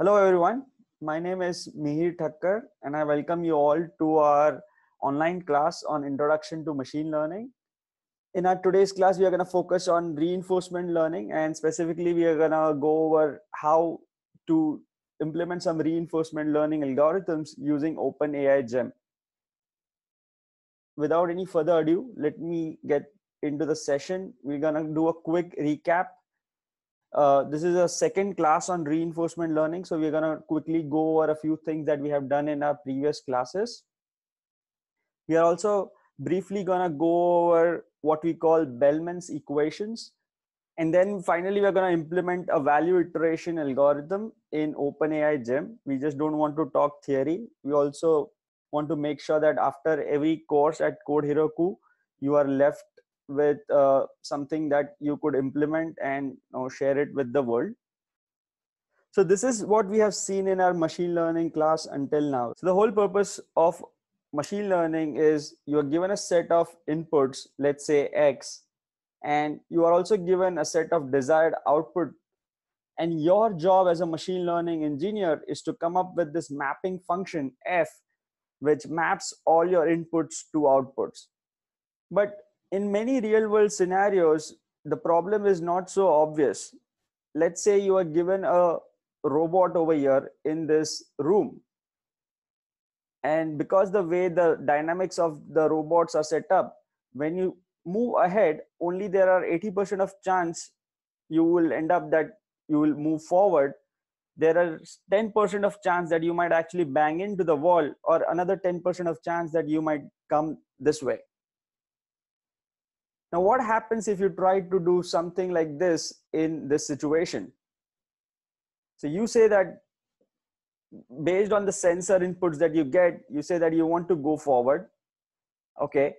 Hello everyone, my name is Mihir Thakkar and I welcome you all to our online class on Introduction to Machine Learning. In our today's class, we are going to focus on reinforcement learning, and specifically we are going to go over how to implement some reinforcement learning algorithms using OpenAI Gym. Without any further ado, let me get into the session. We're going to do a quick recap. This is a second class on reinforcement learning, so we're going to quickly go over a few things that we have done in our previous classes. We are also briefly going to go over what we call Bellman's equations, and then finally we're going to implement a value iteration algorithm in OpenAI Gym. We just don't want to talk theory. We also want to make sure that after every course at Code Heroku, you are left with something that you could implement and share it with the world. So this is what we have seen in our machine learning class until now. So the whole purpose of machine learning is you are given a set of inputs, let's say X, and you are also given a set of desired output. And your job as a machine learning engineer is to come up with this mapping function F, which maps all your inputs to outputs. But in many real world scenarios, the problem is not so obvious. Let's say you are given a robot over here in this room. And because the way the dynamics of the robots are set up, when you move ahead, only there are 80% of chance you will end up that you will move forward. There are 10% of chance that you might actually bang into the wall, or another 10% of chance that you might come this way. Now, what happens if you try to do something like this in this situation? So you say that based on the sensor inputs that you get, you say that you want to go forward. Okay,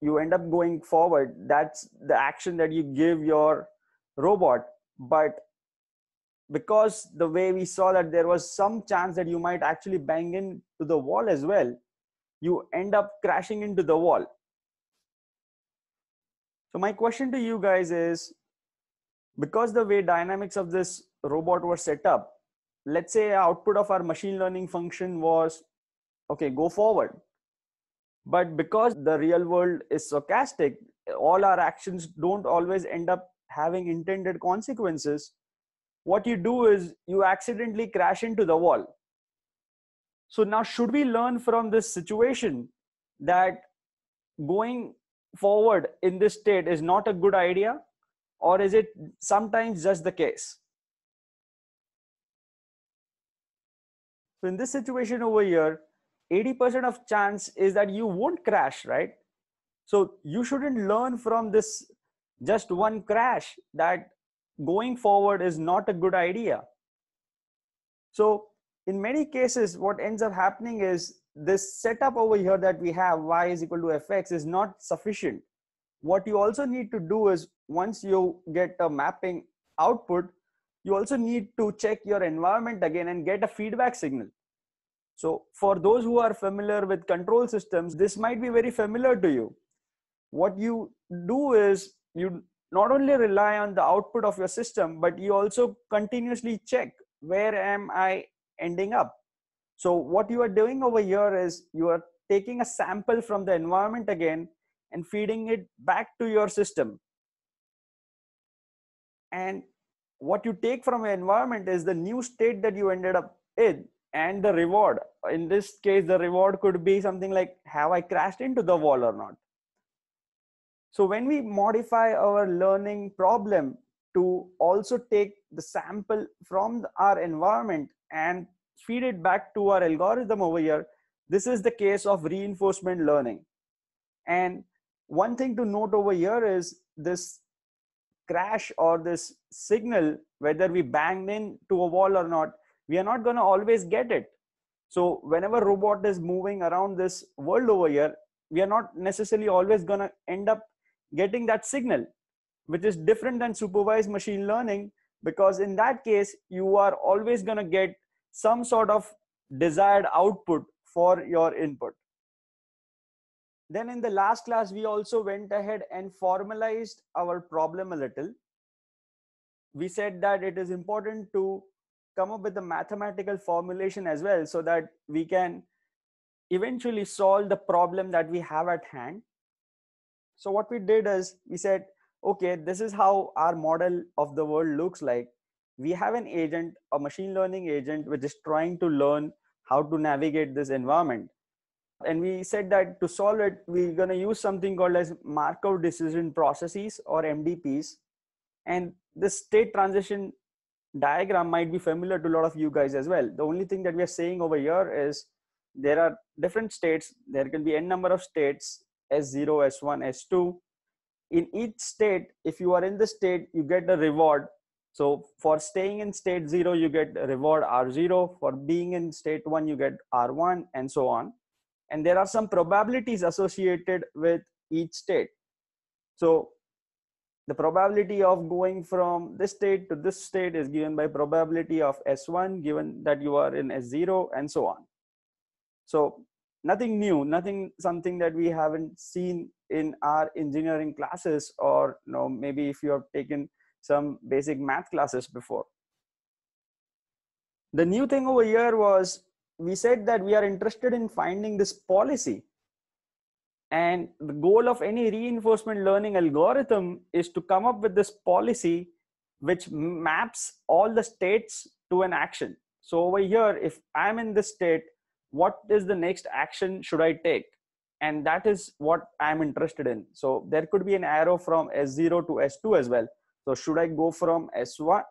you end up going forward. That's the action that you give your robot. But because the way we saw that there was some chance that you might actually bang into the wall as well, you end up crashing into the wall. So my question to you guys is, because the way dynamics of this robot was set up, let's say output of our machine learning function was, okay, go forward. But because the real world is stochastic, all our actions don't always end up having intended consequences. What you do is you accidentally crash into the wall. So now, should we learn from this situation that going forward in this state is not a good idea, or is it sometimes just the case? So in this situation over here, 80% of chance is that you won't crash, right? So you shouldn't learn from this just one crash that going forward is not a good idea. So in many cases, what ends up happening is this setup over here that we have, y is equal to fx, is not sufficient. What you also need to do is, once you get a mapping output, you also need to check your environment again and get a feedback signal. So for those who are familiar with control systems, this might be very familiar to you. What you do is you not only rely on the output of your system, but you also continuously check, where am I ending up? So what you are doing over here is you are taking a sample from the environment again and feeding it back to your system. And what you take from your environment is the new state that you ended up in and the reward. In this case, the reward could be something like, have I crashed into the wall or not? So when we modify our learning problem to also take the sample from our environment and feed it back to our algorithm over here, this is the case of reinforcement learning. And one thing to note over here is this crash or this signal, whether we banged into a wall or not, we are not going to always get it. So whenever robot is moving around this world over here, we are not necessarily always going to end up getting that signal, which is different than supervised machine learning, because in that case, you are always going to get some sort of desired output for your input. Then in the last class, we also went ahead and formalized our problem a little. We said that it is important to come up with the mathematical formulation as well, so that we can eventually solve the problem that we have at hand. So what we did is we said, okay, this is how our model of the world looks like. We have an agent, a machine learning agent, which is trying to learn how to navigate this environment. And we said that to solve it, we're going to use something called as Markov decision processes, or MDPs. And this state transition diagram might be familiar to a lot of you guys as well. The only thing that we are saying over here is there are different states. There can be n number of states, S0, S1, S2. In each state, if you are in the state, you get a reward. So for staying in state 0, you get a reward R0. For being in state 1, you get R1, and so on. And there are some probabilities associated with each state. So the probability of going from this state to this state is given by probability of S1, given that you are in S0, and so on. So nothing new, something that we haven't seen in our engineering classes, or maybe if you have taken some basic math classes before. The new thing over here was we said that we are interested in finding this policy. And the goal of any reinforcement learning algorithm is to come up with this policy which maps all the states to an action. So over here, if I'm in this state, what is the next action should I take? And that is what I'm interested in. So there could be an arrow from S0 to S2 as well. So should I go from S1?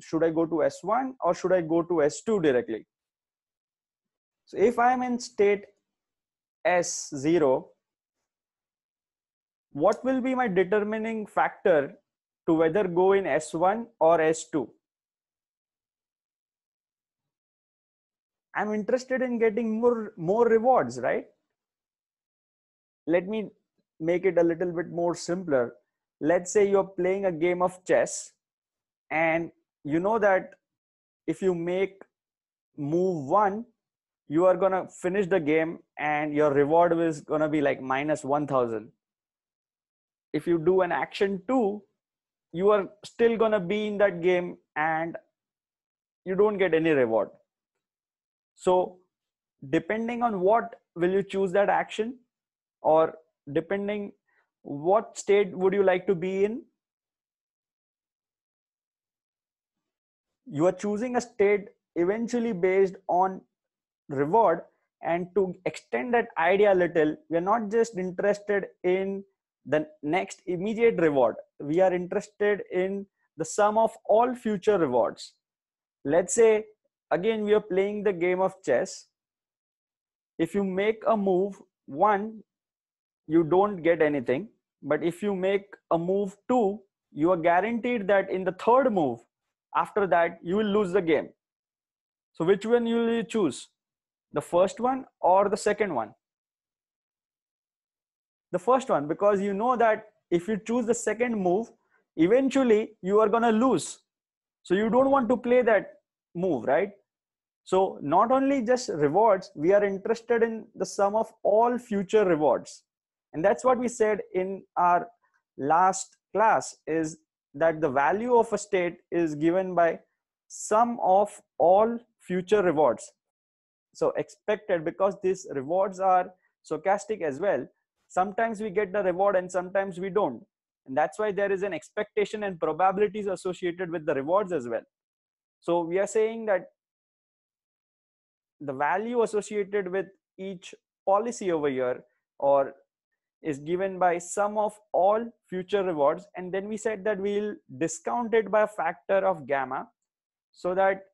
Should I go to S1, or should I go to S2 directly? So if I'm in state S0, what will be my determining factor to whether go in S1 or S2? I'm interested in getting more rewards, right? Let me make it a little bit more simpler. Let's say you're playing a game of chess, and you know that if you make move 1, you are going to finish the game and your reward is going to be like minus 1,000. If you do an action 2, you are still going to be in that game and you don't get any reward. So depending on what will you choose that action, or depending what state would you like to be in? You are choosing a state eventually based on reward. And to extend that idea a little, we are not just interested in the next immediate reward. We are interested in the sum of all future rewards. Let's say, again, we are playing the game of chess. If you make a move 1, you don't get anything. But if you make a move 2, you are guaranteed that in the third move, after that, you will lose the game. So which one will you choose? The first one or the second one? The first one, because you know that if you choose the second move, eventually you are going to lose. So you don't want to play that move, right? So not only just rewards, we are interested in the sum of all future rewards. And that's what we said in our last class, is that the value of a state is given by sum of all future rewards. So expected, because these rewards are stochastic as well. Sometimes we get the reward and sometimes we don't. And that's why there is an expectation and probabilities associated with the rewards as well. So we are saying that the value associated with each policy over here or is given by sum of all future rewards. And then we said that we'll discount it by a factor of gamma, so that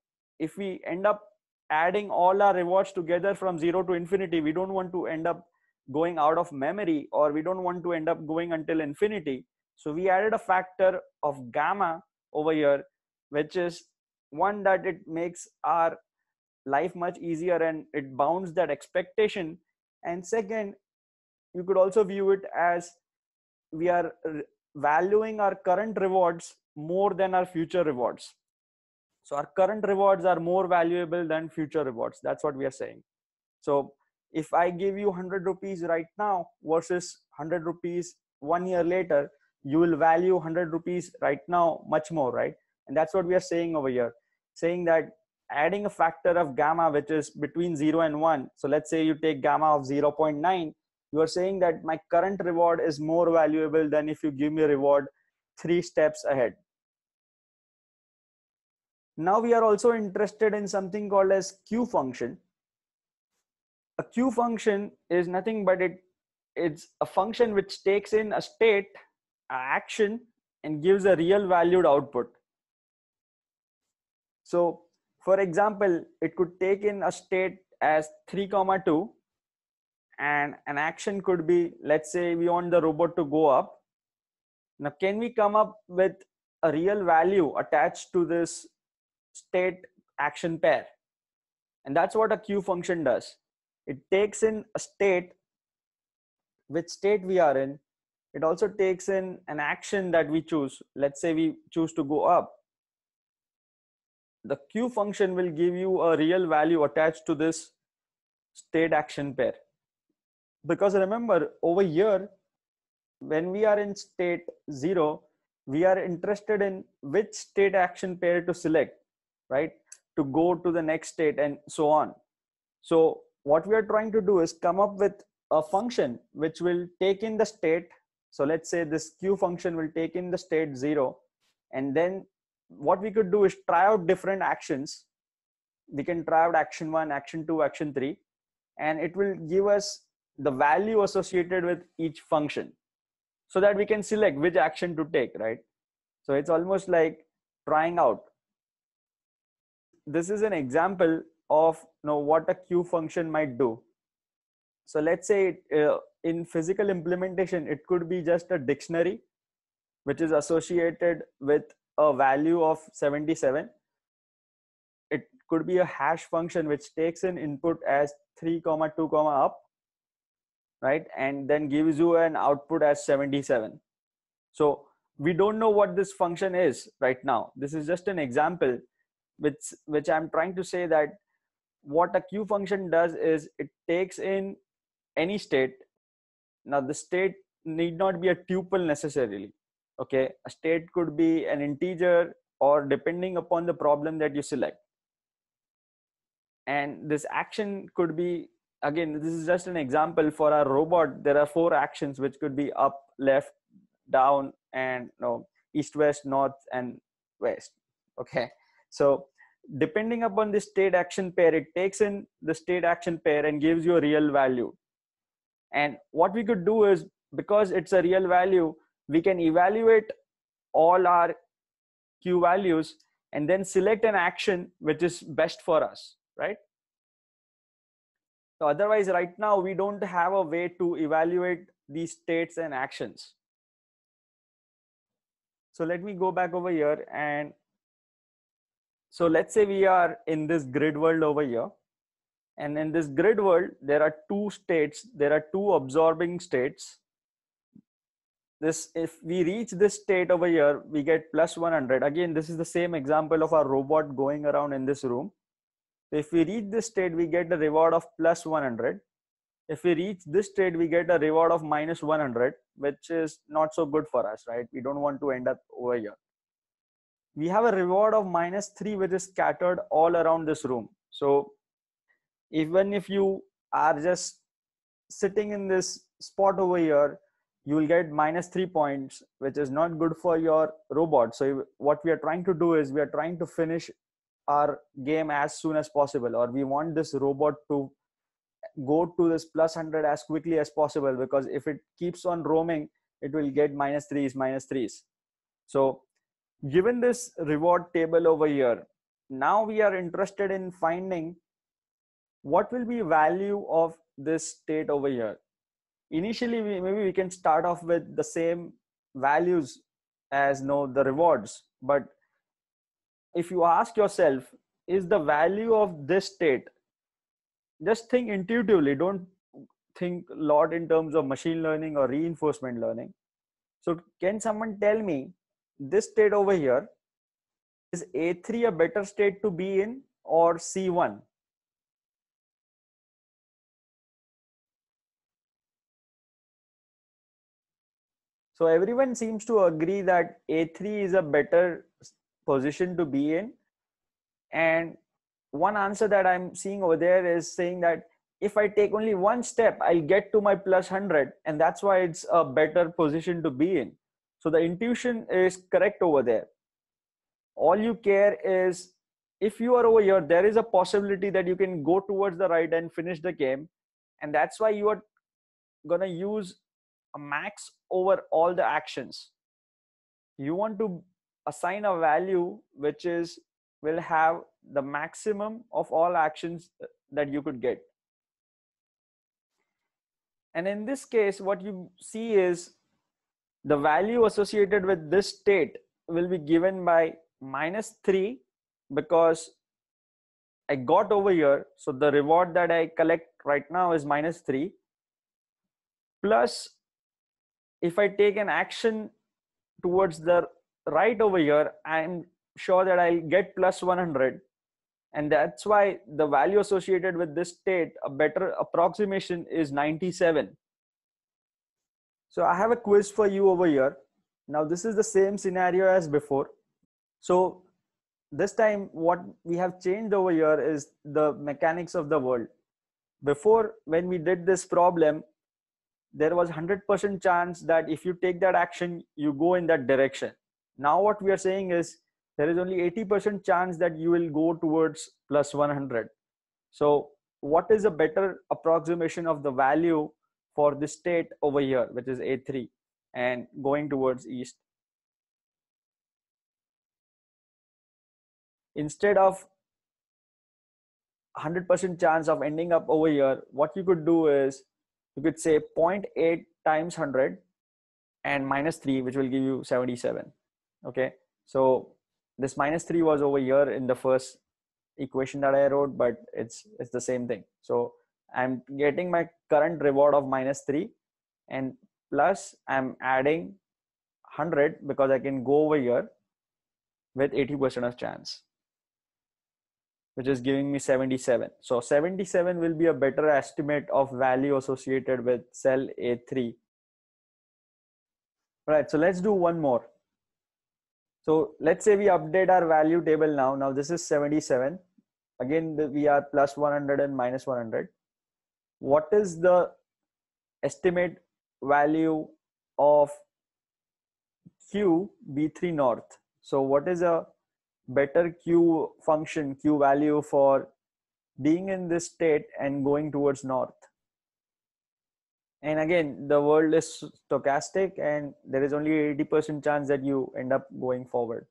if we end up adding all our rewards together from 0 to infinity, we don't want to end up going out of memory, or we don't want to end up going until infinity. So we added a factor of gamma over here, which is one that it makes our life much easier and it bounds that expectation. And second, you could also view it as we are valuing our current rewards more than our future rewards. So our current rewards are more valuable than future rewards. That's what we are saying. So if I give you 100 rupees right now versus 100 rupees 1 year later, you will value 100 rupees right now much more, right? And that's what we are saying over here, saying that adding a factor of gamma, which is between 0 and 1. So let's say you take gamma of 0.9, you are saying that my current reward is more valuable than if you give me a reward 3 steps ahead. Now we are also interested in something called as Q function. A Q function is nothing but it's a function which takes in a state, an action, and gives a real valued output. So for example, it could take in a state as 3, 2, and an action could be, let's say we want the robot to go up. Now, can we come up with a real value attached to this state action pair? And that's what a Q function does. It takes in a state, which state we are in. It also takes in an action that we choose. Let's say we choose to go up. The Q function will give you a real value attached to this state action pair. Because remember, over here, when we are in state 0, we are interested in which state action pair to select, right? To go to the next state and so on. So what we are trying to do is come up with a function which will take in the state. So let's say this Q function will take in the state 0. And then what we could do is try out different actions. We can try out action 1, action 2, action 3, and it will give us the value associated with each function, so that we can select which action to take, right? So it's almost like trying out. This is an example of what a Q function might do. So let's say in physical implementation, it could be just a dictionary, which is associated with a value of 77. It could be a hash function, which takes an input as 3, 2, up, right? And then gives you an output as 77. So we don't know what this function is right now. This is just an example, which I'm trying to say that what a Q function does is it takes in any state. Now the state need not be a tuple necessarily. Okay, a state could be an integer, or depending upon the problem that you select. And this action could be, again, this is just an example for our robot. There are 4 actions, which could be up, left, down, and east, west, north, and west. Okay, so depending upon the state action pair, it takes in the state action pair and gives you a real value. And what we could do is, because it's a real value, we can evaluate all our Q values and then select an action which is best for us, right? So otherwise, right now, we don't have a way to evaluate these states and actions. So let me go back over here. And so let's say we are in this grid world over here. And in this grid world, there are 2 states. There are 2 absorbing states. This, if we reach this state over here, we get +100. Again, this is the same example of our robot going around in this room. So if we reach this state, we get a reward of +100. If we reach this state, we get a reward of -100, which is not so good for us, right? We don't want to end up over here. We have a reward of -3, which is scattered all around this room. So even if you are just sitting in this spot over here, you will get -3 points, which is not good for your robot. So what we are trying to do is we are trying to finish our game as soon as possible, or we want this robot to go to this +100 as quickly as possible, because if it keeps on roaming, it will get -3s. So given this reward table over here, now we are interested in finding what will be value of this state over here. Initially, maybe we can start off with the same values as the rewards. But if you ask yourself, is the value of this state, just think intuitively, don't think a lot in terms of machine learning or reinforcement learning. So can someone tell me, this state over here, is A3 a better state to be in or C1? So everyone seems to agree that A3 is a better position to be in, and one answer that I'm seeing over there is saying that if I take only one step, I'll get to my +100, and that's why it's a better position to be in. So the intuition is correct over there. All you care is, if you are over here, there is a possibility that you can go towards the right and finish the game. And that's why you are going to use a max over all the actions. You want to assign a value which is will have the maximum of all actions that you could get. And in this case, what you see is the value associated with this state will be given by -3, because I got over here. So the reward that I collect right now is -3. Plus, if I take an action towards the right over here, I'm sure that I'll get +100. And that's why the value associated with this state, a better approximation, is 97. So I have a quiz for you over here. Now this is the same scenario as before. So this time what we have changed over here is the mechanics of the world. Before, when we did this problem, there was 100% chance that if you take that action, you go in that direction. Now what we are saying is there is only 80% chance that you will go towards +100. So what is a better approximation of the value for this state over here, which is A3 and going towards east? Instead of 100% chance of ending up over here, what you could do is you could say 0.8 times 100 and -3, which will give you 77. Okay, so this -3 was over here in the first equation that I wrote, but it's the same thing. So I'm getting my current reward of -3, and plus I'm adding 100 because I can go over here with 80% of chance, which is giving me 77. So 77 will be a better estimate of value associated with cell A3. All right, so let's do one more. So let's say we update our value table now. Now this is 77. Again, we are +100 and -100. What is the estimate value of Q B3 north? So what is a better Q function, Q value for being in this state and going towards north? And again, the world is stochastic and there is only 80% chance that you end up going forward.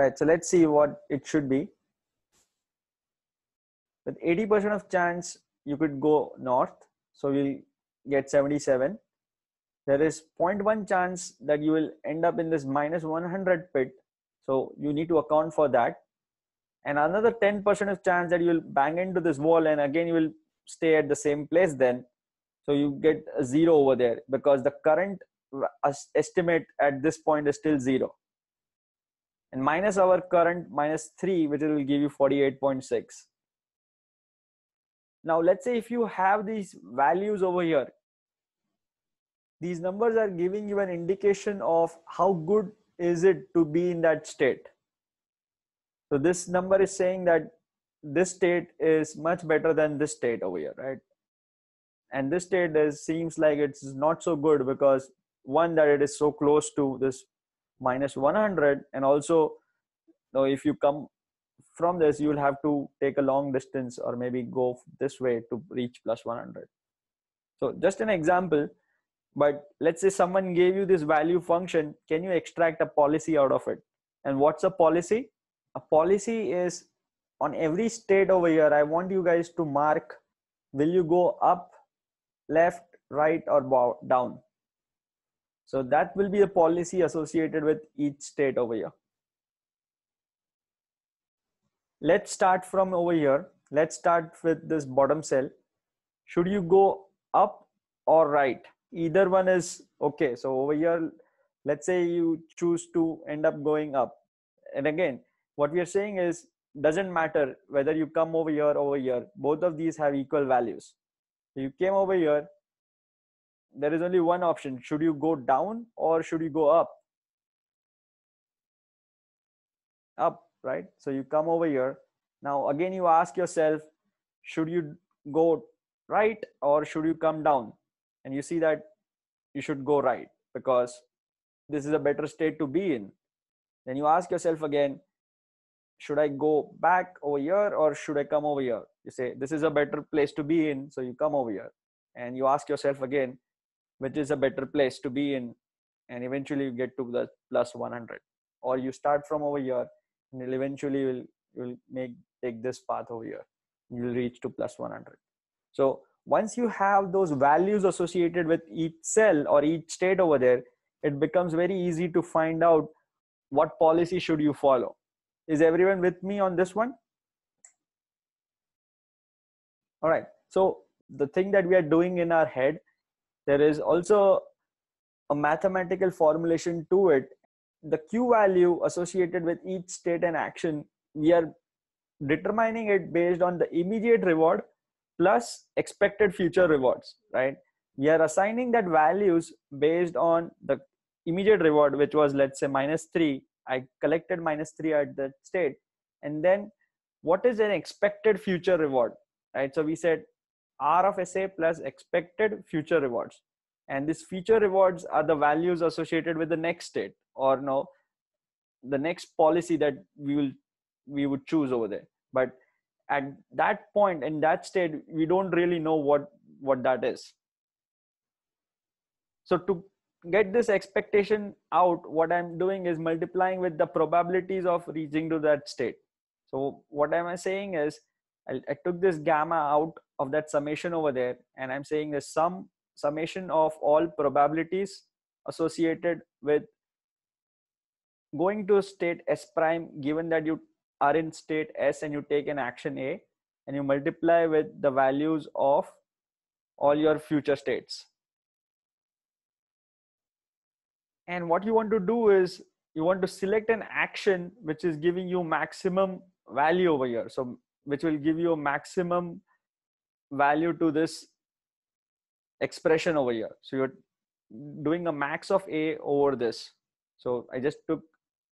Right, so let's see what it should be. With 80% of chance, you could go north, so you'll get 77. There is 0.1 chance that you will end up in this -100 pit, so you need to account for that. And another 10% of chance that you will bang into this wall and again you will stay at the same place then. So you get a 0 over there because the current estimate at this point is still 0. And minus our current -3, which will give you 48.6. Now let's say if you have these values over here, these numbers are giving you an indication of how good is it to be in that state. So this number is saying that this state is much better than this state over here, right? And this state seems like it's not so good because one, that it is so close to this -100, and also, you know, if you come from this, you will have to take a long distance or maybe go this way to reach +100. So just an example, but let's say someone gave you this value function. Can you extract a policy out of it? And what's a policy? A policy is, on every state over here, I want you guys to mark, will you go up, left, right, or down? So that will be a policy associated with each state over here. Let's start from over here. Let's start with this bottom cell. Should you go up or right? Either one is okay. So over here, let's say you choose to end up going up. And again, what we are saying is, doesn't matter whether you come over here or over here, both of these have equal values. So you came over here, there is only one option. Should you go down or should you go up? up, right? So you come over here. Now again, you ask yourself, should you go right or should you come down? And you see that you should go right because this is a better state to be in. Then you ask yourself again, should I go back over here or should I come over here? You say, this is a better place to be in. So you come over here and you ask yourself again, which is a better place to be in? And eventually you get to the plus 100, or you start from over here and you'll eventually take this path over here. You'll reach to plus 100. So once you have those values associated with each cell or each state over there, it becomes very easy to find out what policy should you follow. Is everyone with me on this one? All right. So the thing that we are doing in our head, there is also a mathematical formulation to it. The Q value associated with each state and action, we are determining it based on the immediate reward plus expected future rewards, right? We are assigning that values based on the immediate reward, which was, let's say, -3. I collected -3 at that state. And then what is an expected future reward, right? So we said R of SA plus expected future rewards. And these future rewards are the values associated with the next state, or no, the next policy that we would choose over there. But at that point in that state, we don't really know what that is. So to get this expectation out, what I'm doing is multiplying with the probabilities of reaching to that state. So what am I saying is, I took this gamma out of that summation over there, and I'm saying the summation of all probabilities associated with going to state S prime, given that you are in state S and you take an action A, and you multiply with the values of all your future states. And what you want to do is you want to select an action which is giving you maximum value over here. So which will give you a maximum value to this expression over here. So you're doing a max of A over this. So I just took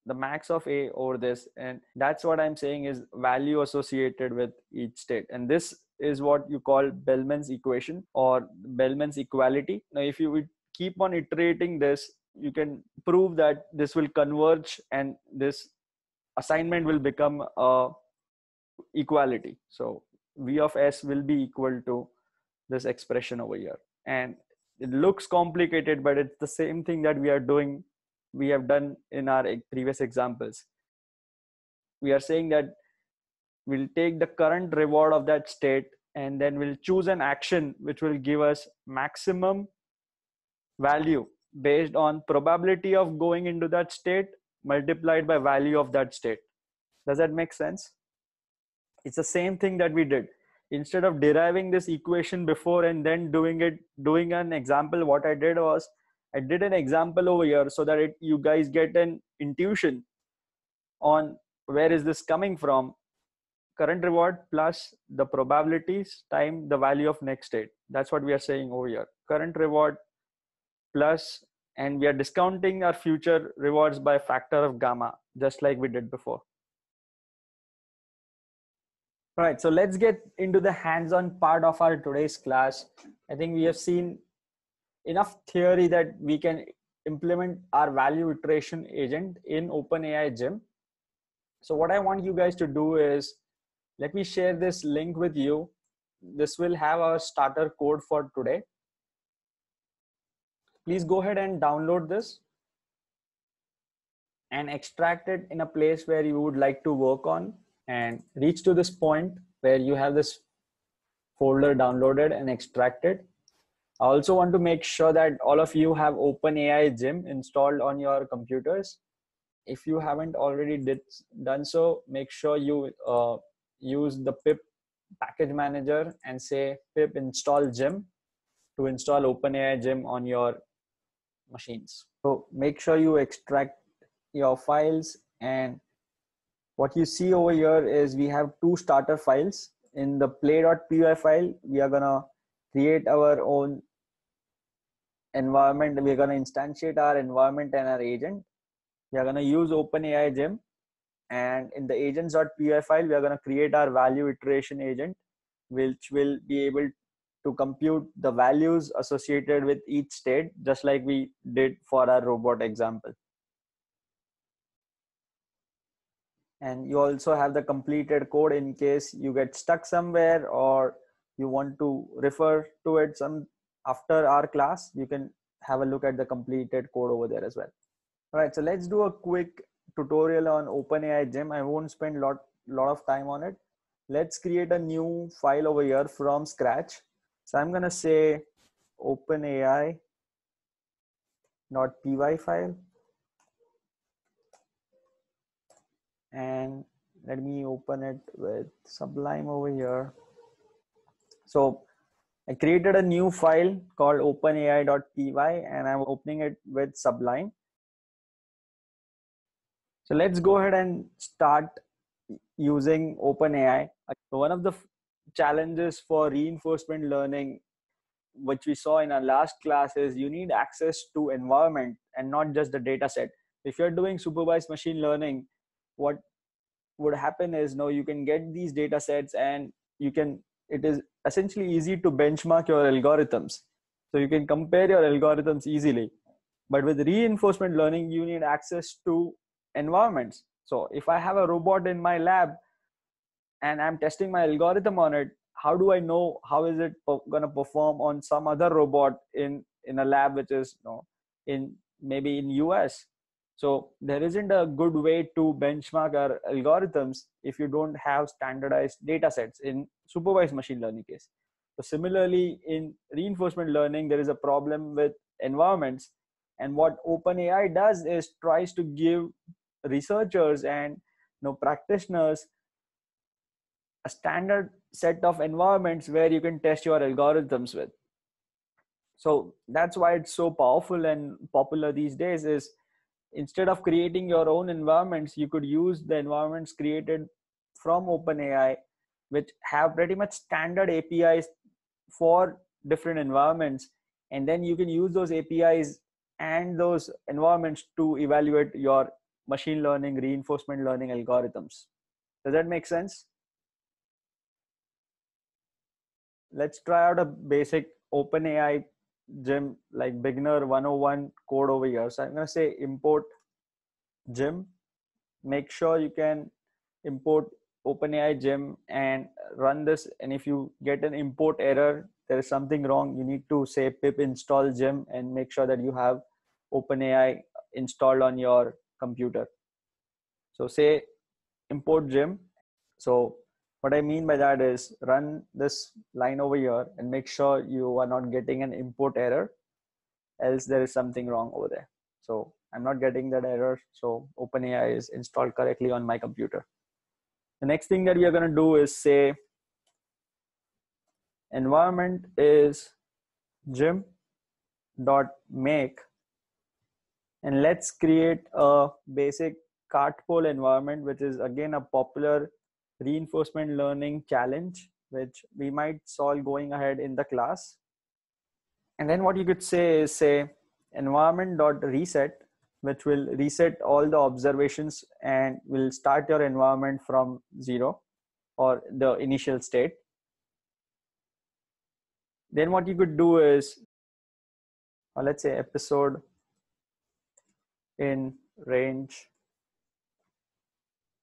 the max of A over this, and that's what I'm saying is value associated with each state. And this is what you call Bellman's equation or Bellman's equality. Now, if you would keep on iterating this, you can prove that this will converge and this assignment will become a equality. So V of S will be equal to this expression over here. And it looks complicated, but it's the same thing that we have done in our previous examples. We are saying that we'll take the current reward of that state, and then we'll choose an action which will give us maximum value based on probability of going into that state multiplied by value of that state. Does that make sense? It's the same thing that we did. Instead of deriving this equation before and then doing an example, what I did was I did an example over here so that you guys get an intuition on where is this coming from. Current reward plus the probabilities times the value of next state. That's what we are saying over here. Current reward plus, and we are discounting our future rewards by a factor of gamma, just like we did before. All right, so let's get into the hands-on part of our today's class. I think we have seen enough theory that we can implement our value iteration agent in OpenAI Gym. So what I want you guys to do is, let me share this link with you. This will have our starter code for today. Please go ahead and download this and extract it in a place where you would like to work on, and reach to this point where you have this folder downloaded and extracted. I also want to make sure that all of you have OpenAI Gym installed on your computers. If you haven't already done so, make sure you use the pip package manager and say pip install Gym to install OpenAI Gym on your machines. So make sure you extract your files, and what you see over here is we have two starter files. In the play.py file, we are going to create our own environment. We are going to instantiate our environment and our agent. We are going to use OpenAI Gym. And in the agents.py file, we are going to create our value iteration agent, which will be able to compute the values associated with each state, just like we did for our robot example. And you also have the completed code in case you get stuck somewhere or you want to refer to it after our class. You can have a look at the completed code over there as well. All right, so let's do a quick tutorial on OpenAI Gym. I won't spend a lot of time on it. Let's create a new file over here from scratch. So I'm going to say OpenAI.py file. And let me open it with Sublime over here. So I created a new file called openai.py and I'm opening it with Sublime. So let's go ahead and start using OpenAI. One of the challenges for reinforcement learning, which we saw in our last class, is you need access to environment and not just the data set. If you're doing supervised machine learning, what would happen is now you can get these data sets and you can, it is essentially easy to benchmark your algorithms. So you can compare your algorithms easily. But with reinforcement learning, you need access to environments. So if I have a robot in my lab and I'm testing my algorithm on it, how do I know how is it going to perform on some other robot in a lab which is maybe in US? So there isn't a good way to benchmark our algorithms if you don't have standardized data sets in supervised machine learning case. So similarly, in reinforcement learning, there is a problem with environments. And what OpenAI does is tries to give researchers and practitioners a standard set of environments where you can test your algorithms with. So that's why it's so powerful and popular these days is, instead of creating your own environments, you could use the environments created from OpenAI, which have pretty much standard APIs for different environments. And then you can use those APIs and those environments to evaluate your machine learning, reinforcement learning algorithms. Does that make sense? Let's try out a basic OpenAI Gym, like beginner 101 code over here. So I'm going to say import Gym. Make sure you can import OpenAI Gym and run this. And if you get an import error, there is something wrong, you need to say pip install Gym and make sure that you have OpenAI installed on your computer. So say import Gym. So what I mean by that is run this line over here and make sure you are not getting an import error, else there is something wrong over there. So I'm not getting that error. So OpenAI is installed correctly on my computer. The next thing that we are going to do is say environment is gym.make and let's create a basic cart pole environment, which is again a popular reinforcement learning challenge, which we might solve going ahead in the class. And then what you could say is say environment.reset, which will reset all the observations and will start your environment from zero or the initial state. Then what you could do is, or let's say episode in range.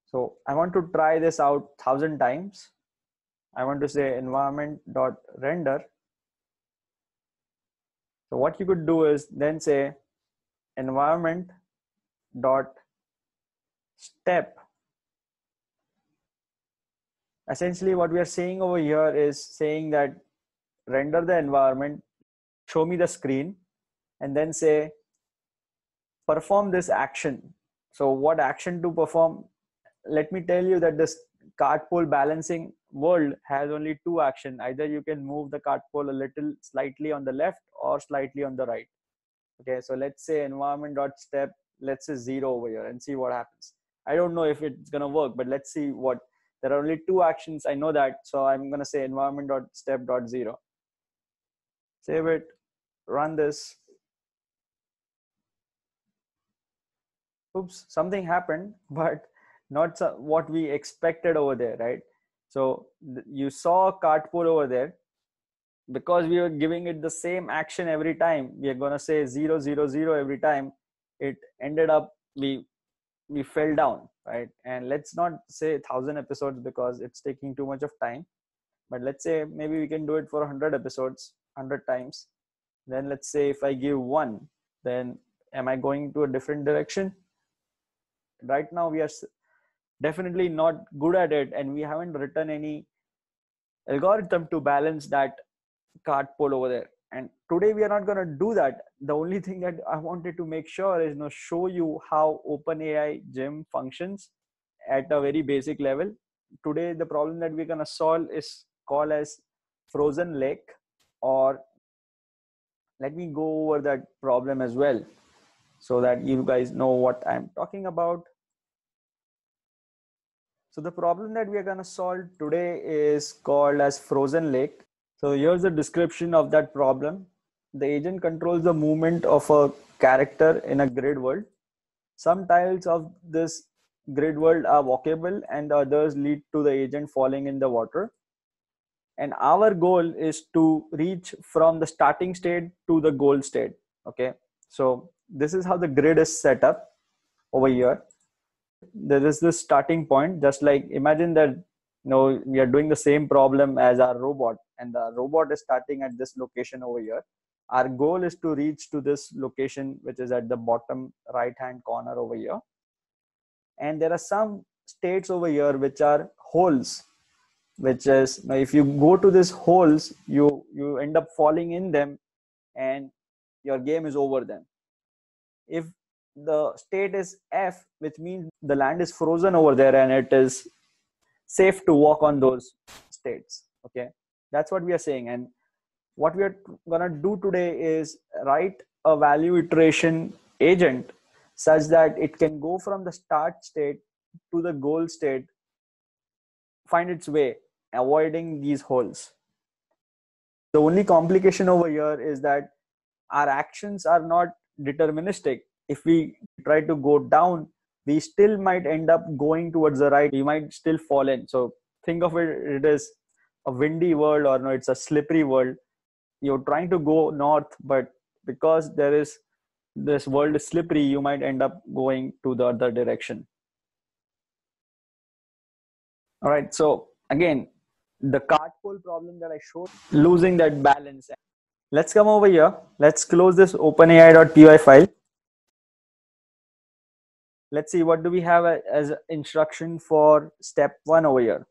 So I want to try this out 1,000 times. I want to say environment.render. So what you could do is then say environment.step. Essentially what we are saying over here is saying that render the environment, show me the screen, and then say perform this action. So what action to perform? Let me tell you that this cart pole balancing world has only two actions. Either you can move the cart pole a little slightly on the left or slightly on the right. Okay, so let's say environment.step, let's say 0 over here and see what happens. I don't know if it's going to work, but let's see what, there are only two actions. I know that. So I'm going to say environment.step.0. Save it, run this. Oops, something happened, but not what we expected over there, right? So you saw cart pull over there. Because we were giving it the same action every time, we are going to say 0, 0, 0 every time. It ended up we fell down, right? And let's not say 1,000 episodes because it's taking too much of time. But let's say maybe we can do it for 100 episodes, 100 times. Then let's say if I give 1, then am I going to a different direction? Right now we are definitely not good at it, and we haven't written any algorithm to balance that cart pull over there. And today we are not going to do that. The only thing that I wanted to make sure is show you how OpenAI Gym functions at a very basic level. Today the problem that we're going to solve is called as Frozen Lake, or let me go over that problem as well so that you guys know what I'm talking about. So the problem that we are going to solve today is called as Frozen Lake. So here's the description of that problem. The agent controls the movement of a character in a grid world. Some tiles of this grid world are walkable and the others lead to the agent falling in the water. And our goal is to reach from the starting state to the goal state. Okay. So this is how the grid is set up over here. There is this starting point, just like imagine that we are doing the same problem as our robot, and the robot is starting at this location over here. Our goal is to reach to this location, which is at the bottom right hand corner over here. And there are some states over here which are holes, which is if you go to these holes, you end up falling in them and your game is over then. If the state is F, which means the land is frozen over there and it is safe to walk on those states. Okay. That's what we are saying. And what we are going to do today is write a value iteration agent such that it can go from the start state to the goal state, find its way, avoiding these holes. The only complication over here is that our actions are not deterministic. If we try to go down, we still might end up going towards the right. We might still fall in. So think of it as a windy world, or it's a slippery world. You're trying to go north, but because this world is slippery, you might end up going to the other direction. All right. So again, the cart pull problem that I showed, losing that balance. Let's come over here. Let's close this OpenAI.py file. Let's see, what do we have as instruction for step 1 over here?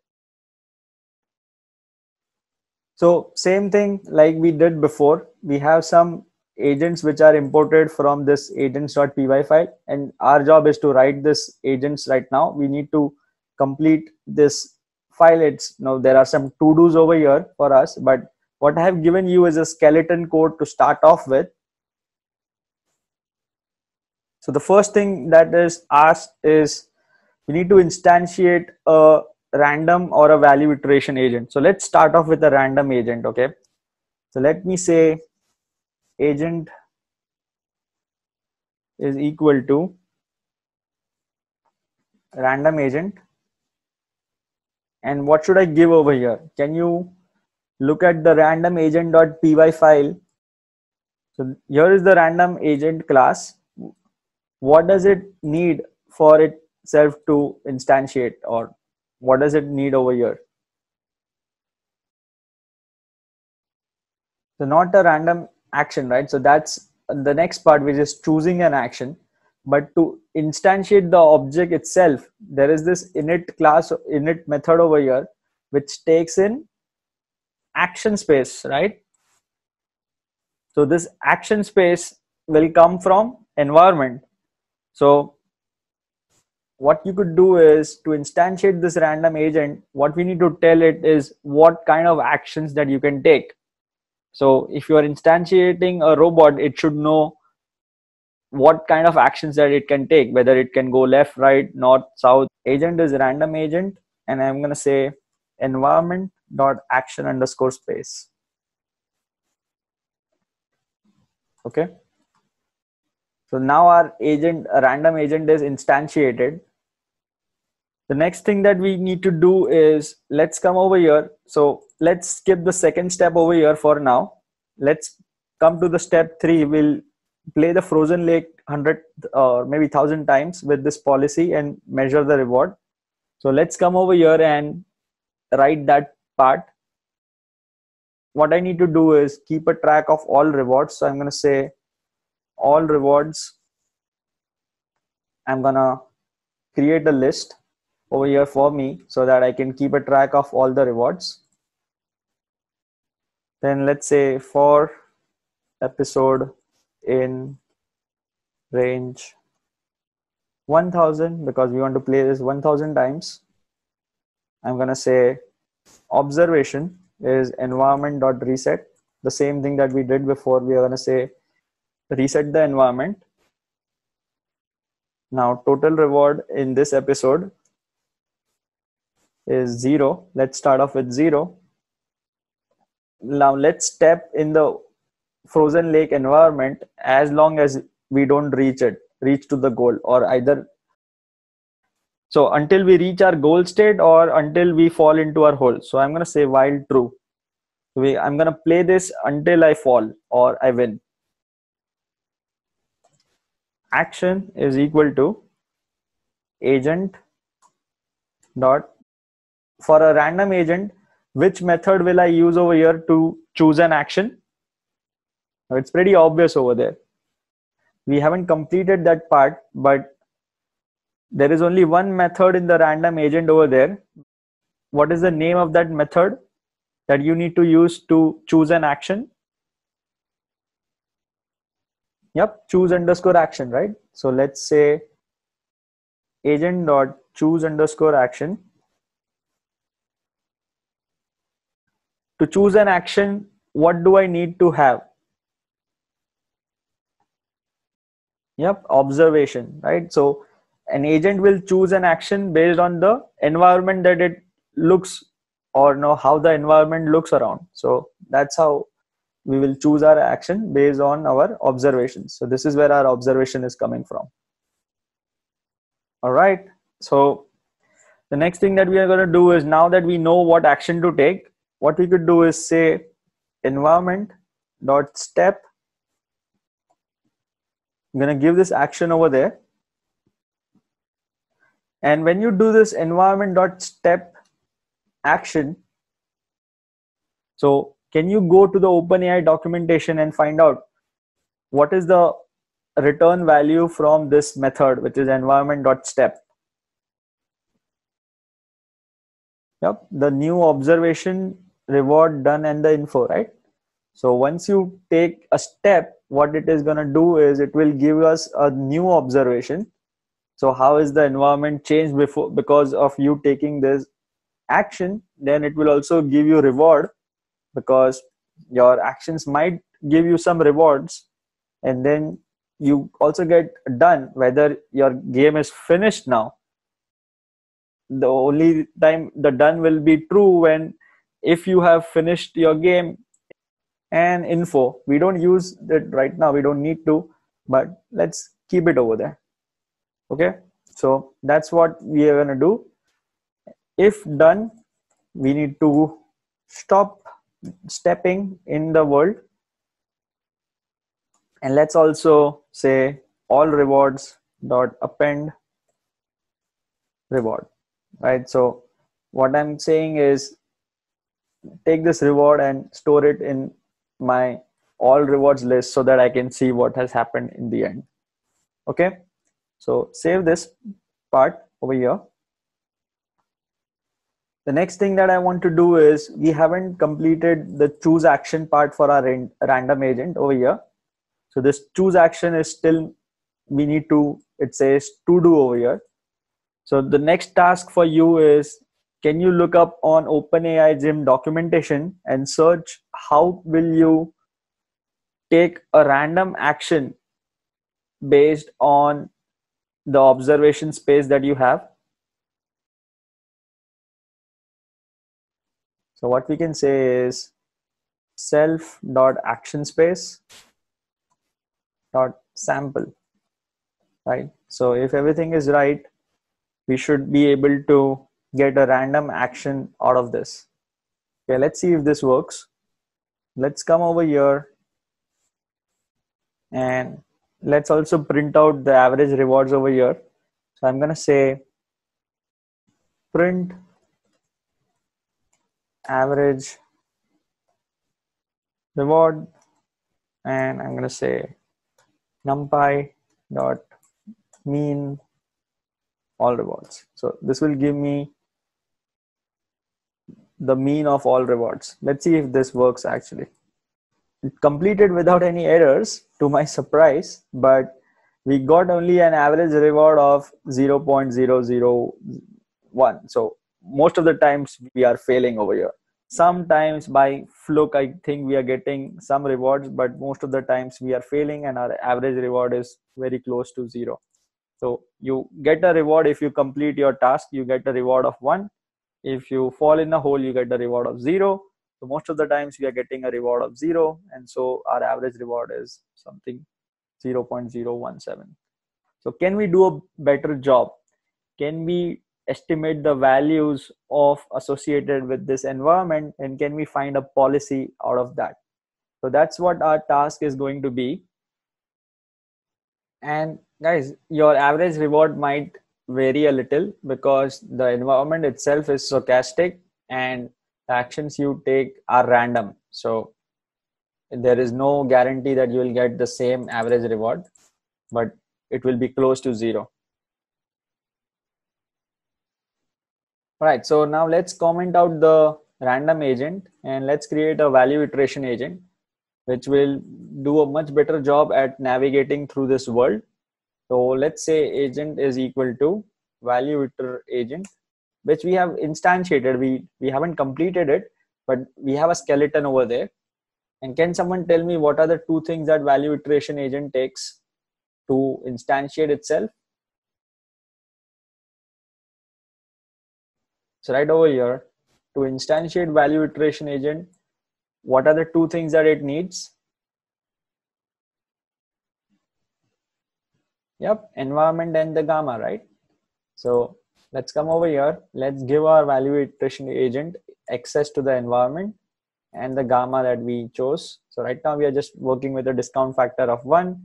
So same thing like we did before, we have some agents which are imported from this agents.py file, and our job is to write this agents right now. We need to complete this file. There are some to-dos over here for us, but what I have given you is a skeleton code to start off with. So the first thing that is asked is we need to instantiate a random or a value iteration agent. So let's start off with a random agent. Okay. So let me say agent is equal to random agent. And what should I give over here? Can you look at the random agent.py file? So here is the random agent class. What does it need for itself to instantiate, or what does it need over here? So not a random action, right? So that's the next part, which is choosing an action. But to instantiate the object itself, there is this init class, init method over here, which takes in action space, right? So this action space will come from environment. So what you could do is, to instantiate this random agent, what we need to tell it is what kind of actions that you can take. So if you are instantiating a robot, it should know what kind of actions that it can take, whether it can go left, right, north, south. Agent is a random agent, and I'm going to say environment.action_space. Okay. So now our random agent is instantiated. The next thing that we need to do is, let's come over here. So let's skip the second step over here for now. Let's come to the step 3. We'll play the Frozen Lake 100 or maybe 1000 times with this policy and measure the reward. So let's come over here and write that part. What I need to do is keep a track of all rewards. So I'm going to say all rewards. I'm going to create a list over here for me so that I can keep a track of all the rewards. Then let's say for episode in range 1000, because we want to play this 1000 times, I'm going to say observation is environment.reset, the same thing that we did before. We are going to say reset the environment. Now total reward in this episode is 0. Let's start off with 0. Now let's step in the Frozen Lake environment as long as we don't reach to the goal, or either so until we reach our goal state or until we fall into our hole. So I'm going to say while true. I'm going to play this until I fall or I win. Action is equal to agent dot, for a random agent, which method will I use over here to choose an action? Now it's pretty obvious over there. We haven't completed that part, but there is only one method in the random agent over there. What is the name of that method that you need to use to choose an action? Yep, choose underscore action, right? So let's say agent dot choose underscore action. To choose an action, what do I need to have? Yep, observation, right? So an agent will choose an action based on the environment that it looks, or know how the environment looks around. So that's how we will choose our action, based on our observations. So this is where our observation is coming from. All right. So the next thing that we are going to do is, now that we know what action to take, what we could do is say environment.step. I'm going to give this action over there. And when you do this environment.step action, so can you go to the OpenAI documentation and find out what is the return value from this method, which is environment.step? Yep, the new observation, reward, done, and the info, right? So once you take a step, what it is going to do is it will give us a new observation. So how is the environment changed before because of you taking this action? Then it will also give you reward, because your actions might give you some rewards. And then you also get done, whether your game is finished now. The only time the done will be true when, if you have finished your game. And info, we don't use it right now, we don't need to, but let's keep it over there. Okay, so that's what we are going to do. If done, we need to stop stepping in the world, and let's also say all rewards dot append reward, right? So what I'm saying is, take this reward and store it in my all rewards list so that I can see what has happened in the end. Okay, so save this part over here. The next thing that I want to do is, we haven't completed the choose action part for our random agent over here. So this choose action is still, we need to, it says to do over here. So the next task for you is, can you look up on OpenAI Gym documentation and search how will you take a random action based on the observation space that you have? So what we can say is self.actionspace.sample, right? So if everything is right, we should be able to get a random action out of this. Okay, let's see if this works. Let's come over here and let's also print out the average rewards over here. So I'm going to say print average reward, and I'm going to say numpy dot mean all rewards. So this will give me the mean of all rewards. Let's see if this works actually. It completed without any errors, to my surprise, but we got only an average reward of 0.001. So most of the times we are failing over here. Sometimes by fluke, I think we are getting some rewards, but most of the times we are failing and our average reward is very close to zero. So you get a reward if you complete your task, you get a reward of 1. If you fall in a hole, you get a reward of 0. So most of the times we are getting a reward of 0, and so our average reward is something 0.017. So can we do a better job? Can we estimate the values of associated with this environment, and can we find a policy out of that? So that's what our task is going to be. And guys, your average reward might vary a little because the environment itself is stochastic and the actions you take are random. So there is no guarantee that you will get the same average reward, but it will be close to 0. All right, so now let's comment out the random agent and let's create a value iteration agent, which will do a much better job at navigating through this world. So let's say agent is equal to value iter agent, which we have instantiated. We haven't completed it, but we have a skeleton over there. And can someone tell me what are the two things that value iteration agent takes to instantiate itself? So right over here, to instantiate value iteration agent, what are the two things that it needs? Yep, environment and the gamma, right? So let's come over here. Let's give our value iteration agent access to the environment and the gamma that we chose. So right now we are just working with a discount factor of 1,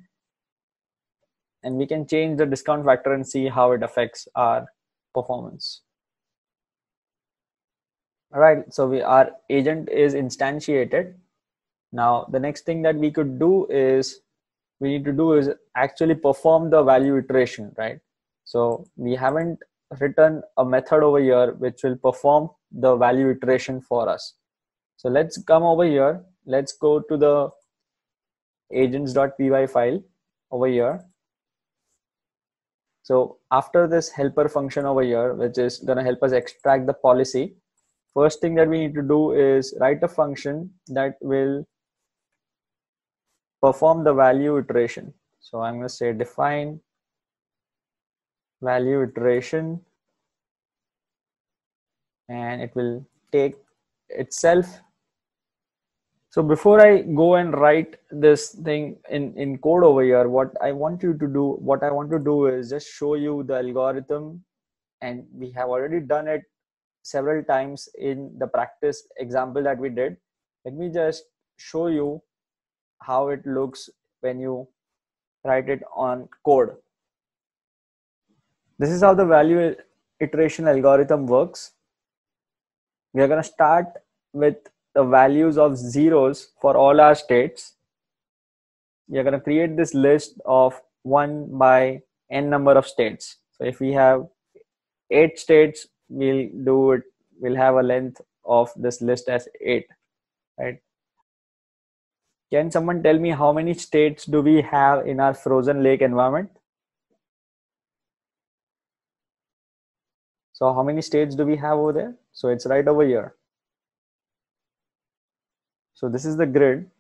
and we can change the discount factor and see how it affects our performance. All right, so our agent is instantiated. Now the next thing that we could do is actually perform the value iteration, right? So we haven't written a method over here which will perform the value iteration for us. So let's come over here. Let's go to the agents.py file over here. So after this helper function over here, which is going to help us extract the policy, first thing that we need to do is write a function that will perform the value iteration. So I'm going to say define value iteration, and it will take itself. So before I go and write this thing in code over here, what I want to do is just show you the algorithm, and we have already done it several times in the practice example that we did. Let me just show you how it looks when you write it on code. This is how the value iteration algorithm works. We are going to start with the values of zeros for all our states. We are going to create this list of 1 by n number of states. So if we have 8 states, we'll have a length of this list as 8, right? Can someone tell me how many states do we have in our Frozen Lake environment? So how many states do we have over there? So it's right over here. So this is the grid.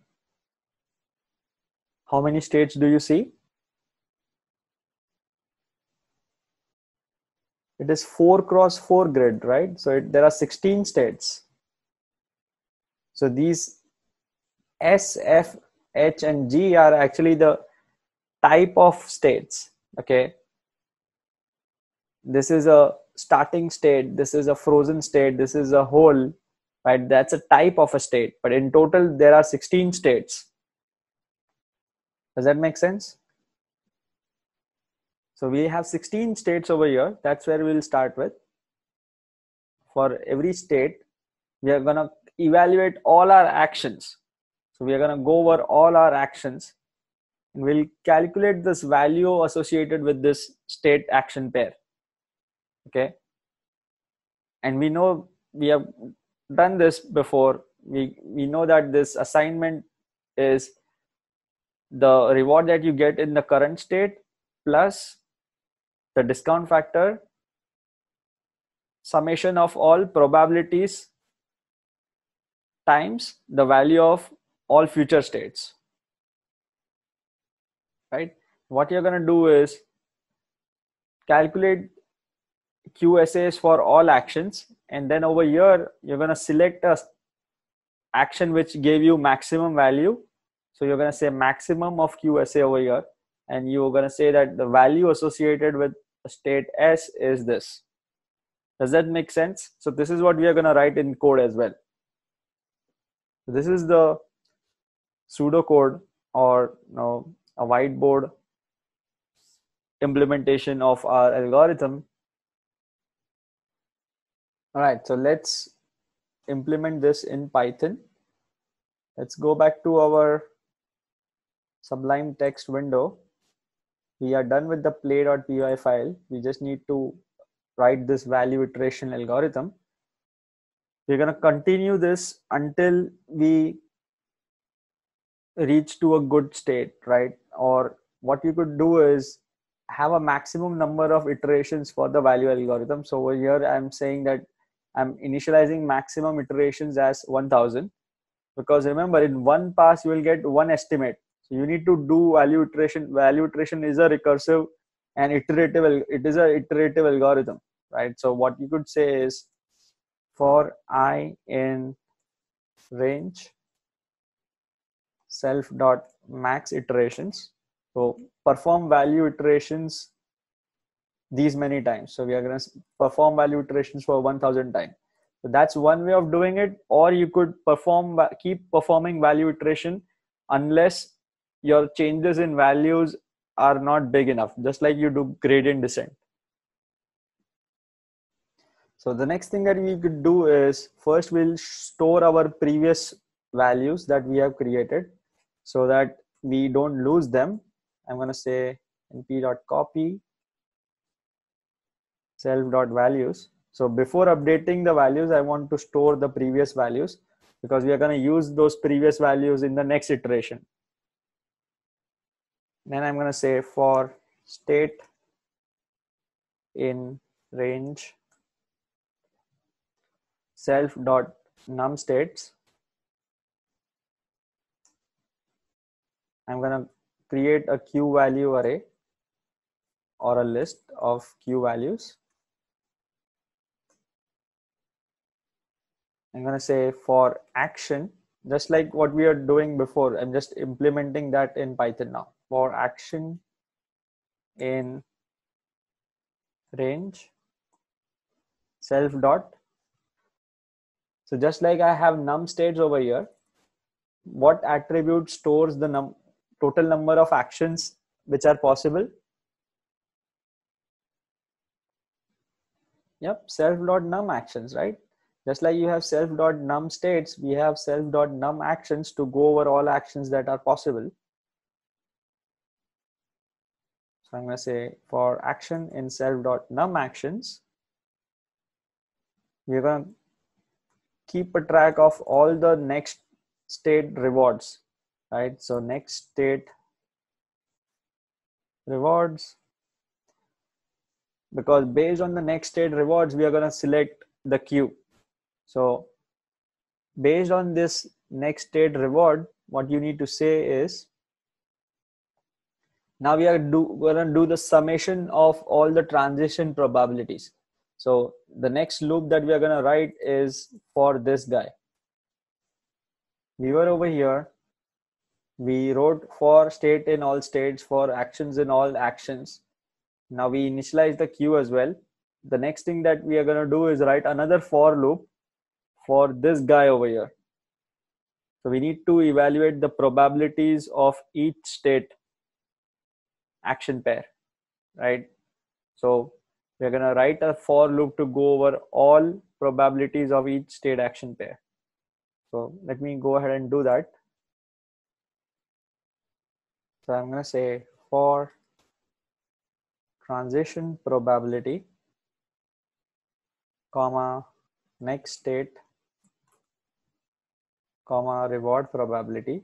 How many states do you see? It is 4x4 grid, right? So there are 16 states. So these S, F, H, and G are actually the type of states. Okay. This is a starting state. This is a frozen state. This is a whole, right? That's a type of a state. But in total, there are 16 states. Does that make sense? So we have 16 states over here. That's where we'll start with. For every state, we are going to evaluate all our actions. So we are going to go over all our actions. We'll calculate this value associated with this state action pair. Okay. And we know, we have done this before. We know that this assignment is the reward that you get in the current state plus the discount factor, summation of all probabilities times the value of all future states. Right? What you're going to do is calculate QSAs for all actions, and then over here you're going to select a action which gave you maximum value. So you're going to say maximum of QSA over here, and you're going to say that the value associated with state S is this. Does that make sense? So this is what we are going to write in code as well. This is the pseudocode, or no, a whiteboard implementation of our algorithm. All right, so let's implement this in Python. Let's go back to our Sublime Text window. We are done with the play.py file. We just need to write this value iteration algorithm. We're going to continue this until we reach to a good state, right? Or what you could do is have a maximum number of iterations for the value algorithm. So over here, I'm saying that I'm initializing maximum iterations as 1000, because remember, in one pass you will get one estimate. So you need to do value iteration. Value iteration is a recursive and iterative. It is an iterative algorithm, right? So what you could say is for I in range self.max iterations, so perform value iterations these many times. So we are going to perform value iterations for 1000 times. So that's one way of doing it. Or you could keep performing value iteration unless your changes in values are not big enough, just like you do gradient descent. So the next thing that we could do is, first we'll store our previous values that we have created so that we don't lose them. I'm going to say np.copy self.values. So before updating the values, I want to store the previous values, because we are going to use those previous values in the next iteration. Then I'm going to say for state in range self.numStates. I'm going to create a Q value array, or a list of Q values. I'm going to say for action, just like what we are doing before, I'm just implementing that in Python now. For action in range self dot. So just like I have num states over here, what attribute stores the total number of actions which are possible? Yep, self.num actions, right? Just like you have self.num states, we have self.num actions to go over all actions that are possible. So I'm going to say for action in self.num actions, we're going to keep a track of all the next state rewards. Right, so next state rewards, because based on the next state rewards, we are going to select the queue. So based on this next state reward, what you need to say is, now we are going to do the summation of all the transition probabilities. So the next loop that we are going to write is for this guy. We were over here. We wrote for state in all states, for actions in all actions. Now we initialize the queue as well. the next thing that we are going to do is write another for loop for this guy over here. So we need to evaluate the probabilities of each state action pair, right? So we're going to write a for loop to go over all probabilities of each state action pair. So let me go ahead and do that. So I'm going to say for transition probability, comma, next state, comma, reward probability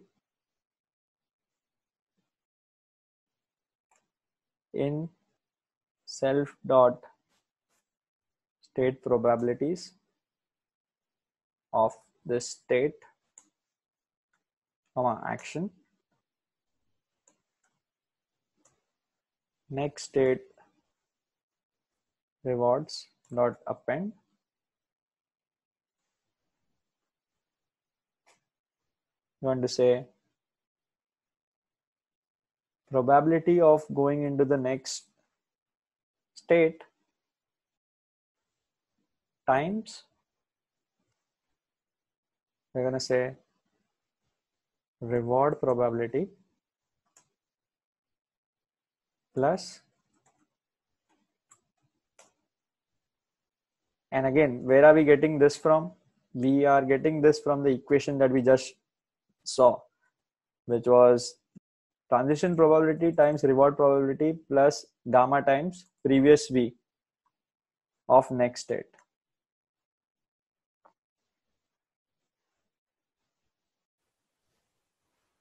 in self dot state probabilities of this state, comma, action, next state rewards dot append going to say probability of going into the next state times, we're going to say reward probability plus, and again, where are we getting this from? We are getting this from the equation that we just saw, which was transition probability times reward probability plus gamma times previous V of next state.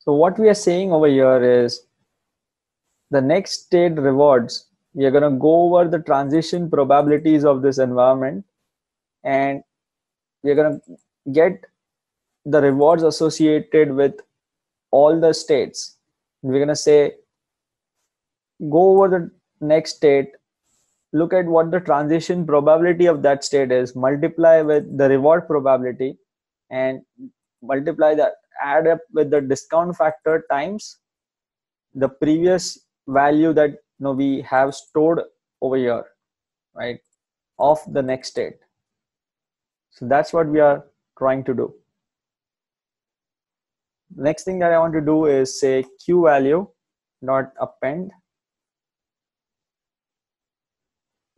So what we are saying over here is the next state rewards, we are going to go over the transition probabilities of this environment, and we are going to get the rewards associated with all the states. We're going to say, go over the next state, look at what the transition probability of that state is, multiply with the reward probability, and multiply that, add up with the discount factor times the previous value that we have stored over here, right, of the next state. So that's what we are trying to do. Next thing that I want to do is say Q value dot append.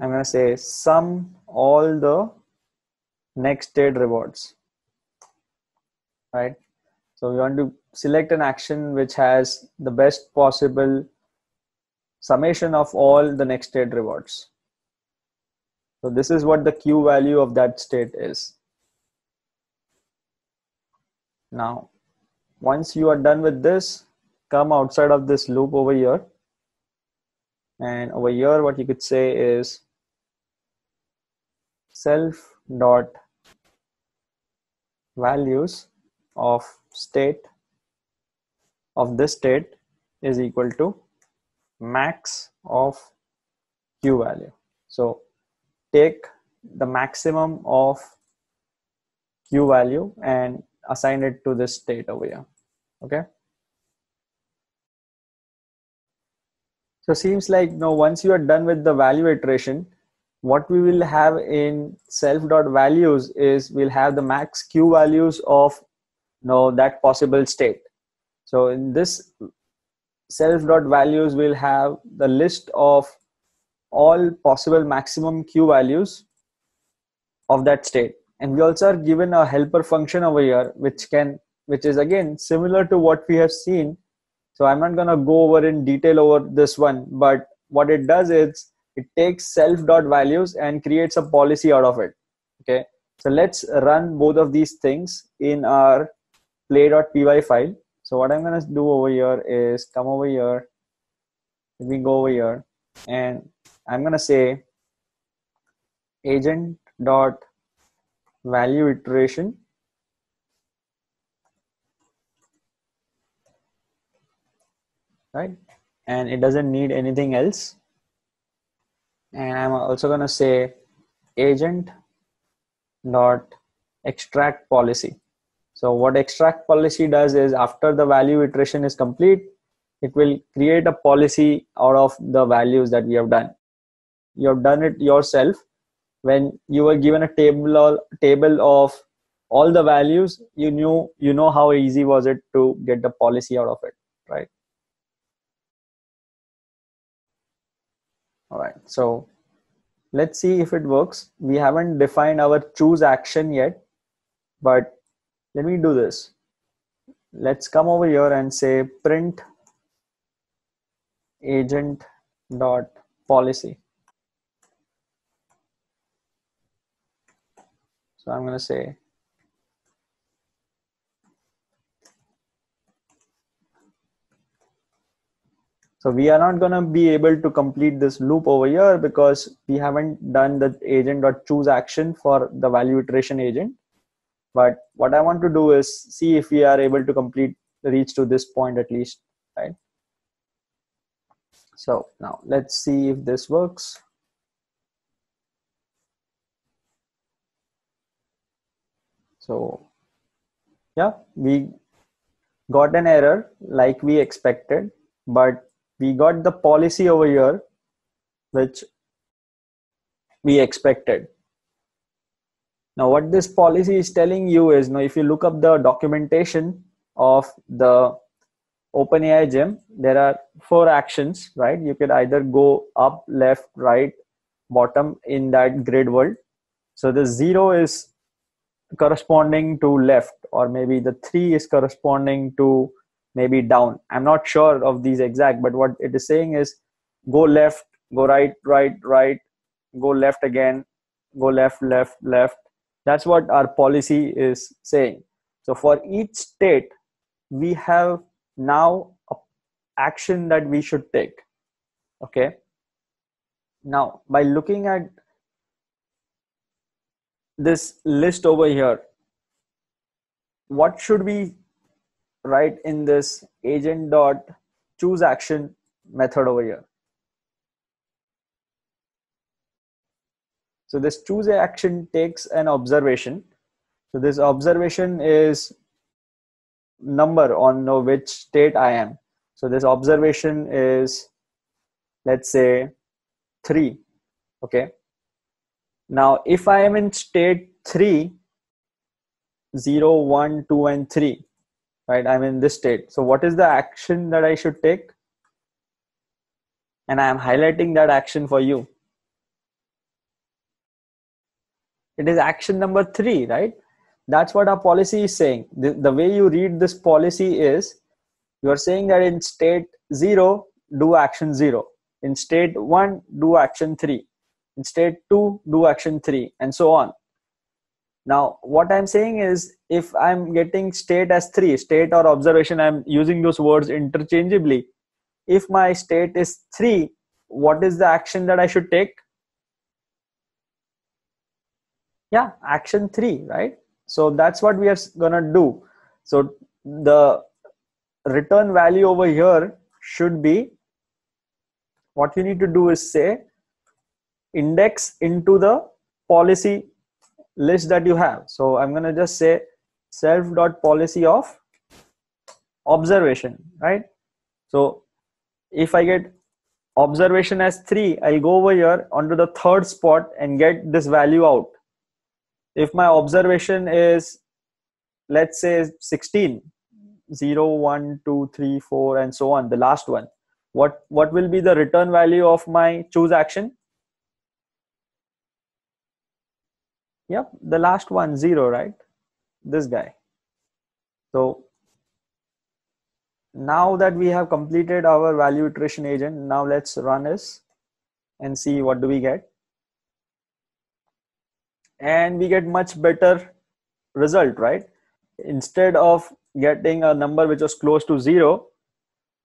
I'm going to say sum all the next state rewards, right? So we want to select an action which has the best possible summation of all the next state rewards. So this is what the Q value of that state is. Now, once you are done with this, come outside of this loop over here, and over here what you could say is self dot values of state of this state is equal to max of Q value. So take the maximum of Q value and assign it to this state over here. Okay. So seems like now once you are done with the value iteration, what we will have in self.values is we'll have the max Q values of that possible state. So in this self.values, we'll have the list of all possible maximum Q values of that state. And we also are given a helper function over here, which is again similar to what we have seen. So I'm not going to go over in detail over this one, but what it does is it takes self.values and creates a policy out of it. Okay. So let's run both of these things in our play.py file. So what I'm going to do over here is come over here. Let me go over here, and I'm going to say agent dot value iteration right, and it doesn't need anything else, and I'm also going to say agent dot extract policy. So what extract policy does is after the value iteration is complete, it will create a policy out of the values that we have done. You have done it yourself, when you were given a table of all the values, you knew, you know, how easy was it to get the policy out of it, right? All right, so let's see if it works. We haven't defined our choose action yet, but let me do this. Let's come over here and say print agent dot policy. So I'm going to say so we are not going to be able to complete this loop over here because we haven't done the agent.choose action for the value iteration agent. But what I want to do is see if we are able to reach to this point at least, right? So now let's see if this works. So yeah, we got an error like we expected, but we got the policy over here, which we expected. Now what this policy is telling you is, now if you look up the documentation of the OpenAI Gym, there are 4 actions, right? You could either go up, left, right, bottom in that grid world. So the 0 is corresponding to left, or maybe the 3 is corresponding to maybe down. I'm not sure of these exact, but what it is saying is go left, go right, right, right, go left again, go left, left, left. That's what our policy is saying. So for each state, we have now an action that we should take. Okay. Now by looking at this list over here, what should we write in this agent dot choose action method over here? So this choose action takes an observation. So this observation is number on which state I am. So this observation is, let's say, 3. Okay. Now, if I am in state 3, 0, 1, 2, and 3, right? I'm in this state. So what is the action that I should take? And I am highlighting that action for you. It is action number 3, right? That's what our policy is saying. The way you read this policy is, you are saying that in state 0, do action 0. In state 1, do action 3. In state 2, do action 3, and so on. Now, what I'm saying is, if I'm getting state as 3, state or observation, I'm using those words interchangeably. If my state is 3, what is the action that I should take? Yeah, action 3, right? So that's what we are gonna do. So the return value over here should be, what you need to do is say index into the policy list that you have. So I'm gonna just say self.policy of observation, right? So if I get observation as 3, I'll go over here onto the 3rd spot and get this value out. If my observation is, let's say, 16, 0, 1, 2, 3, 4, and so on, the last one, what will be the return value of my choose action? Yep, the last one, 0, right? This guy. So now that we have completed our value iteration agent, now let's run this and see what do we get. And we get much better result, right? Instead of getting a number which was close to 0,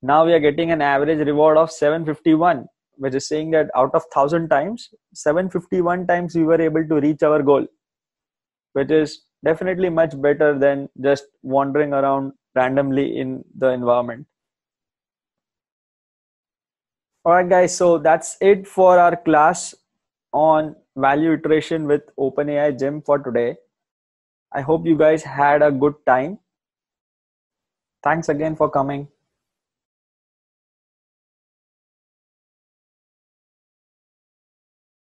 now we are getting an average reward of 751, which is saying that out of 1,000 times, 751 times we were able to reach our goal, which is definitely much better than just wandering around randomly in the environment. All right, guys, so that's it for our class on value iteration with OpenAI Gym for today. I hope you guys had a good time. Thanks again for coming.